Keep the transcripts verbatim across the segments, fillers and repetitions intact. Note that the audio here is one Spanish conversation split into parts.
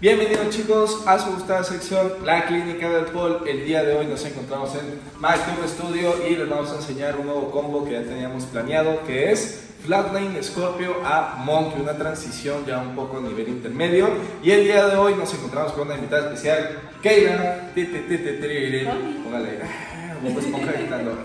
Bienvenidos chicos a su gustada sección La Clínica del Pole. El día de hoy nos encontramos en Master Studio y les vamos a enseñar un nuevo combo que ya teníamos planeado, que es Flatline Escorpio a Monkey, una transición ya un poco a nivel intermedio. Y el día de hoy nos encontramos con una invitada especial, Keila. Póngale, como esponja gritando.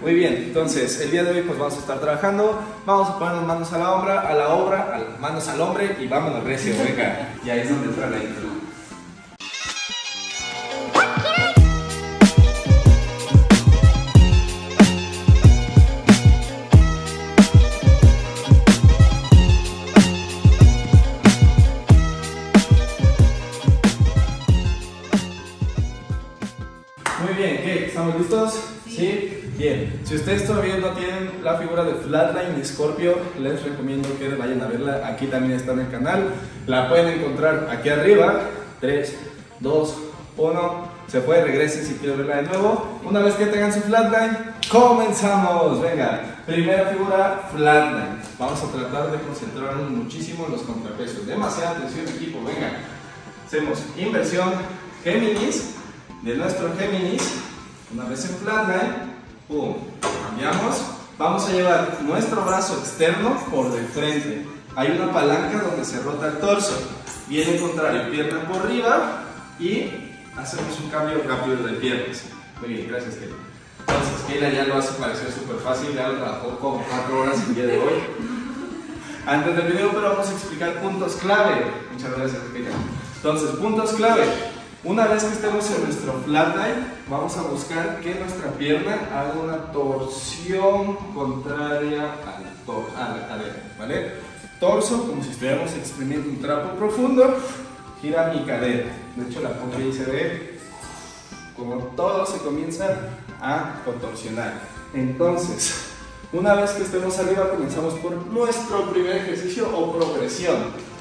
Muy bien, entonces el día de hoy pues vamos a estar trabajando, vamos a ponernos manos a la obra, a la obra, a la, manos al hombre y vámonos recio, venga. Y ahí es donde entra la intro. Muy bien, ¿qué? ¿Estamos listos? Sí. ¿Sí? Bien, si ustedes todavía no tienen la figura de Flatline Scorpio, les recomiendo que vayan a verla, aquí también está en el canal, la pueden encontrar aquí arriba, tres, dos, uno, se puede, regresen si quieren verla de nuevo. Una vez que tengan su Flatline, comenzamos, venga, primera figura Flatline, vamos a tratar de concentrarnos muchísimo en los contrapesos, demasiada atención equipo, venga, hacemos inversión Géminis, de nuestro Géminis, una vez en Flatline, pum, cambiamos, vamos a llevar nuestro brazo externo por del frente, hay una palanca donde se rota el torso, viene contrario, pierna por arriba y hacemos un cambio rápido de piernas. Muy bien, gracias Keila. Entonces Keila ya lo hace parecer súper fácil, ya lo trabajó como cuatro horas el día de hoy antes del video, pero vamos a explicar puntos clave. Muchas gracias Keila. Entonces, puntos clave. Una vez que estemos en nuestro flatline, vamos a buscar que nuestra pierna haga una torsión contraria al tor a la cadera, ¿vale? Torso, como si estuviéramos exprimiendo un trapo profundo, gira mi cadera. De hecho, la pongo ahí y se ve como todo se comienza a contorsionar. Entonces, una vez que estemos arriba, comenzamos por nuestro primer ejercicio o progresión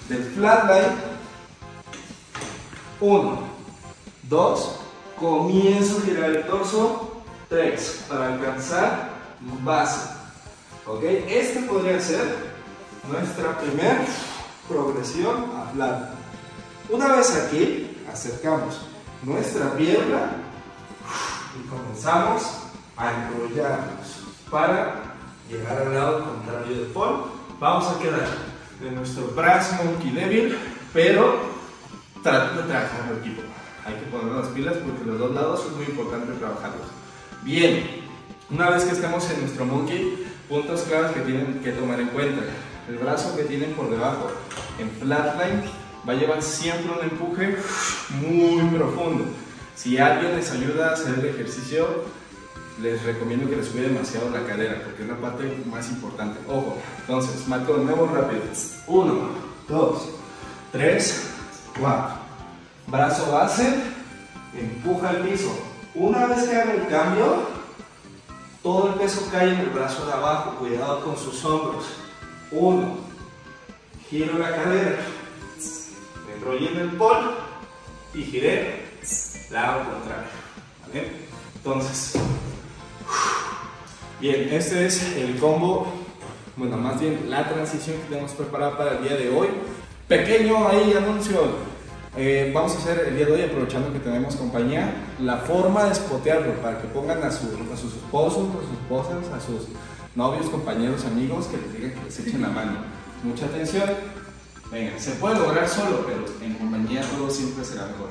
del flatline. Uno. dos, comienzo a girar el torso, tres, para alcanzar base, ¿ok? Esta podría ser nuestra primera progresión a flat. Una vez aquí, acercamos nuestra pierna y comenzamos a enrollarnos para llegar al lado contrario del pole. Vamos a quedar de nuestro brazo monkey débil, pero tratando de trabajar el equipo. Hay que poner las pilas porque los dos lados es muy importante trabajarlos. Bien, una vez que estemos en nuestro monkey, puntos claves que tienen que tomar en cuenta. El brazo que tienen por debajo en flatline va a llevar siempre un empuje muy profundo. Si alguien les ayuda a hacer el ejercicio, les recomiendo que les sube demasiado la cadera porque es la parte más importante. Ojo, entonces, marco de nuevo rápido. Uno, dos, tres, cuatro. Brazo base, empuja al piso. Una vez que haga el cambio, todo el peso cae en el brazo de abajo. Cuidado con sus hombros. Uno, giro la cadera, me enrollé en el pole y giré lado contrario. ¿Vale? Entonces, bien, este es el combo, bueno, más bien la transición que tenemos preparada para el día de hoy. Pequeño ahí anuncio. Eh, vamos a hacer el día de hoy, aprovechando que tenemos compañía, la forma de spotearlo para que pongan a, su, a sus esposos, a sus esposas, a sus novios, compañeros, amigos, que les digan que les echen la mano. Mucha atención. Venga, se puede lograr solo, pero en compañía todo siempre será mejor.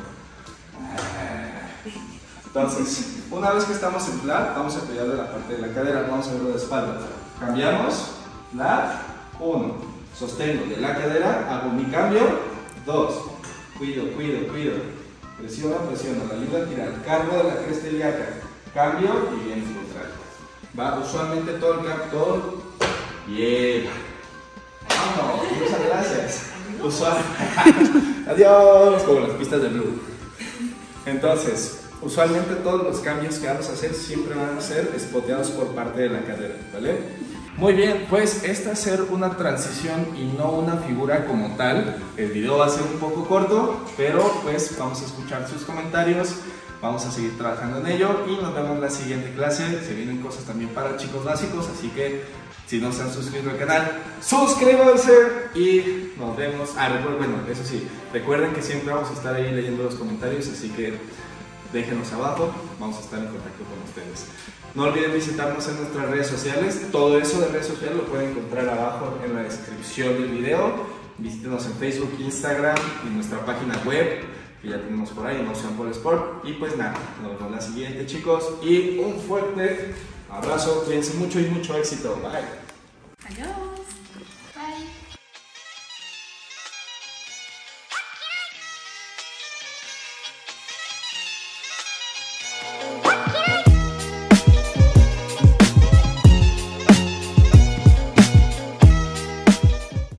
Entonces, una vez que estamos en flat, vamos a pegar de la parte de la cadera, vamos a verlo de espalda. Cambiamos, flat, uno, sostengo de la cadera, hago mi cambio, dos. Cuido, cuido, cuido. Presiona, presiona. La ayuda a tirar. Cargo de la cresta ilíaca. Cambio y bien contrario. Va usualmente todo el captor. Bien. Vamos, muchas gracias. Usualmente. Adiós. Como las pistas de Blue. Entonces, usualmente todos los cambios que vamos a hacer siempre van a ser spoteados por parte de la cadera, ¿vale? Muy bien, pues esta ser una transición y no una figura como tal. El video va a ser un poco corto, pero pues vamos a escuchar sus comentarios, vamos a seguir trabajando en ello y nos vemos en la siguiente clase. Se vienen cosas también para chicos básicos, así que Si no se han suscrito al canal, suscríbanse y nos vemos. Ah, recuerden, bueno, eso sí, recuerden que siempre vamos a estar ahí leyendo los comentarios, así que déjenos abajo, vamos a estar en contacto con ustedes. No olviden visitarnos en nuestras redes sociales, todo eso de redes sociales lo pueden encontrar abajo en la descripción del video. Visítenos en Facebook, Instagram y nuestra página web, que ya tenemos por ahí, en Ocean Pole Sport. Y pues nada, nos vemos la siguiente, chicos, y un fuerte abrazo, cuídense mucho y mucho éxito. Bye. Adiós.